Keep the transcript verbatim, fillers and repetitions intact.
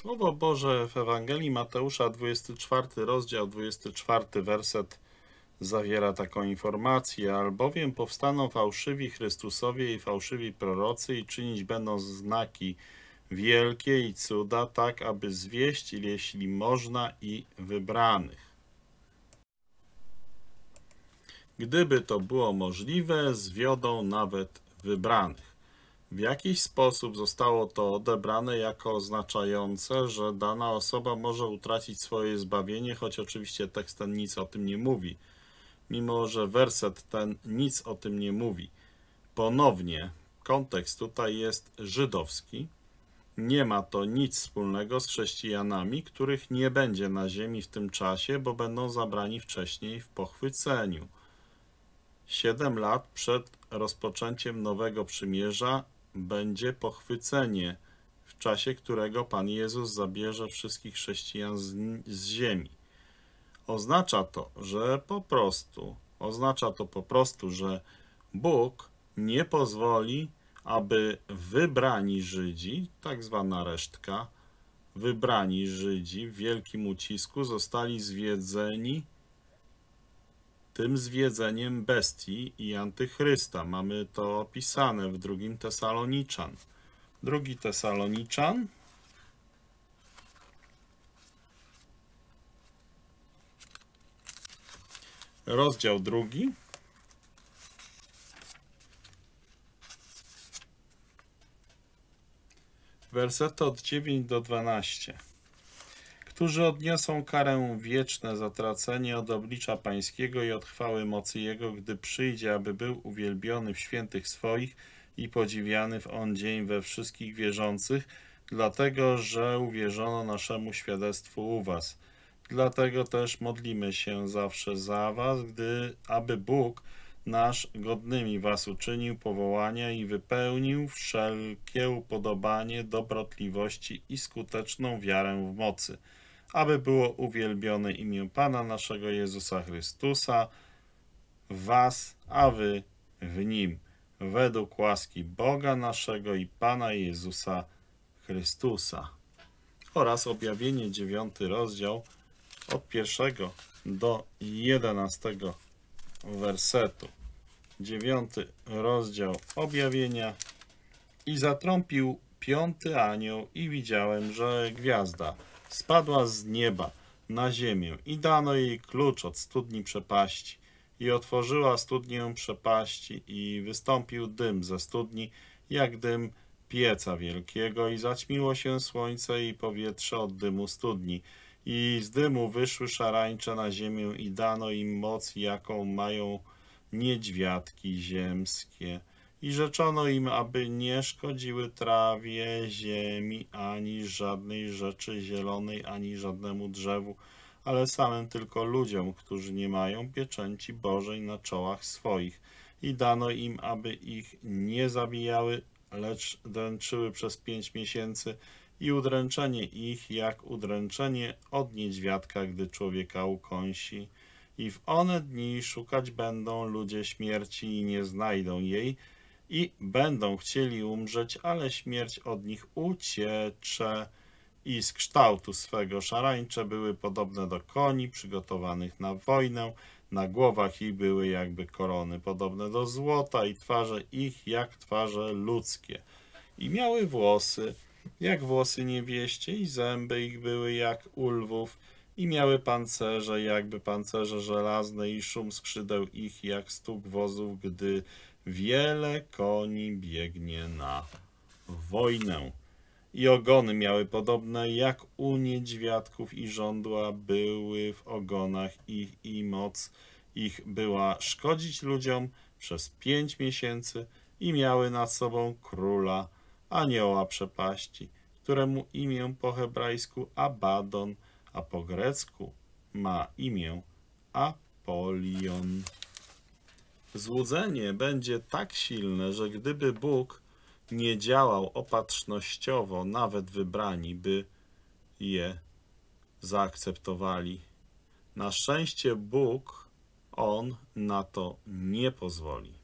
Słowo Boże w Ewangelii Mateusza, dwudziesty czwarty rozdział, dwudziesty czwarty werset zawiera taką informację: albowiem powstaną fałszywi Chrystusowie i fałszywi prorocy i czynić będą znaki wielkie i cuda, tak aby zwieść, jeśli można, i wybranych. Gdyby to było możliwe, zwiodą nawet wybranych. W jakiś sposób zostało to odebrane jako oznaczające, że dana osoba może utracić swoje zbawienie, choć oczywiście tekst ten nic o tym nie mówi, mimo że werset ten nic o tym nie mówi. Ponownie, kontekst tutaj jest żydowski. Nie ma to nic wspólnego z chrześcijanami, których nie będzie na ziemi w tym czasie, bo będą zabrani wcześniej w pochwyceniu. Siedem lat przed rozpoczęciem Nowego Przymierza będzie pochwycenie, w czasie którego Pan Jezus zabierze wszystkich chrześcijan z, z ziemi. Oznacza to, że po prostu, oznacza to po prostu, że Bóg nie pozwoli, aby wybrani Żydzi, tak zwana resztka, wybrani Żydzi w wielkim ucisku zostali zwiedzeni tym zwiedzeniem bestii i antychrysta. Mamy to opisane w drugim Tesaloniczan. Drugi Tesaloniczan, rozdział drugi. Wersety od dziewiątego do dwunastego. Którzy odniosą karę wieczne zatracenie od oblicza Pańskiego i od chwały mocy Jego, gdy przyjdzie, aby był uwielbiony w świętych swoich i podziwiany w on dzień we wszystkich wierzących, dlatego, że uwierzono naszemu świadectwu u was. Dlatego też modlimy się zawsze za was, gdy aby Bóg nasz godnymi was uczynił powołania i wypełnił wszelkie upodobanie, dobrotliwości i skuteczną wiarę w mocy, aby było uwielbione imię Pana naszego Jezusa Chrystusa w was, a wy w Nim, według łaski Boga naszego i Pana Jezusa Chrystusa. Oraz objawienie dziewiąty rozdział od pierwszego do jedenastego wersetu. dziewiąty rozdział objawienia. I zatrąbił piąty anioł i widziałem, że gwiazda spadła z nieba na ziemię i dano jej klucz od studni przepaści. I otworzyła studnię przepaści i wystąpił dym ze studni, jak dym pieca wielkiego, i zaćmiło się słońce i powietrze od dymu studni. I z dymu wyszły szarańcze na ziemię i dano im moc, jaką mają niedźwiadki ziemskie. I rzeczono im, aby nie szkodziły trawie, ziemi, ani żadnej rzeczy zielonej, ani żadnemu drzewu, ale samym tylko ludziom, którzy nie mają pieczęci Bożej na czołach swoich. I dano im, aby ich nie zabijały, lecz dręczyły przez pięć miesięcy, i udręczenie ich jak udręczenie od niedźwiadka, gdy człowieka ukąsi. I w one dni szukać będą ludzie śmierci i nie znajdą jej, i będą chcieli umrzeć, ale śmierć od nich uciecze. I z kształtu swego szarańcze były podobne do koni przygotowanych na wojnę, na głowach ich były jakby korony podobne do złota i twarze ich jak twarze ludzkie. I miały włosy jak włosy niewieście i zęby ich były jak u lwów i miały pancerze jakby pancerze żelazne i szum skrzydeł ich jak stuk wozów, gdy wiele koni biegnie na wojnę. I ogony miały podobne jak u niedźwiadków i żądła były w ogonach ich i moc ich była szkodzić ludziom przez pięć miesięcy i miały nad sobą króla, anioła przepaści, któremu imię po hebrajsku Abadon, a po grecku ma imię Apolion. Złudzenie będzie tak silne, że gdyby Bóg nie działał opatrznościowo, nawet wybrani by je zaakceptowali. Na szczęście Bóg, On na to nie pozwoli.